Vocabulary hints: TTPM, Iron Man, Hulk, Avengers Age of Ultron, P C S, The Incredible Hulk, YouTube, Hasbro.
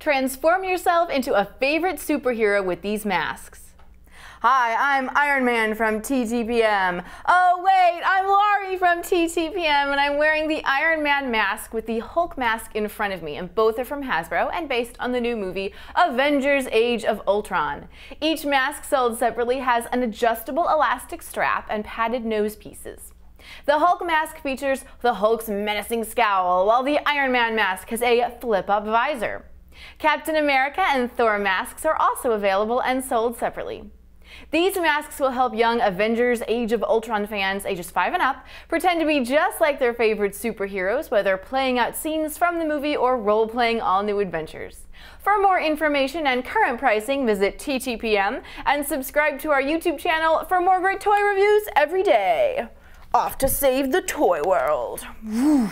Transform yourself into a favorite superhero with these masks. Hi, I'm Iron Man from TTPM. Oh wait, I'm Laurie from TTPM, and I'm wearing the Iron Man mask with the Hulk mask in front of me, and both are from Hasbro and based on the new movie Avengers Age of Ultron. Each mask sold separately has an adjustable elastic strap and padded nose pieces. The Hulk mask features the Hulk's menacing scowl, while the Iron Man mask has a flip-up visor. Captain America and Thor masks are also available and sold separately. These masks will help young Avengers Age of Ultron fans ages 5 and up pretend to be just like their favorite superheroes, whether playing out scenes from the movie or role-playing all new adventures. For more information and current pricing, visit TTPM and subscribe to our YouTube channel for more great toy reviews every day. Off to save the toy world. Whew.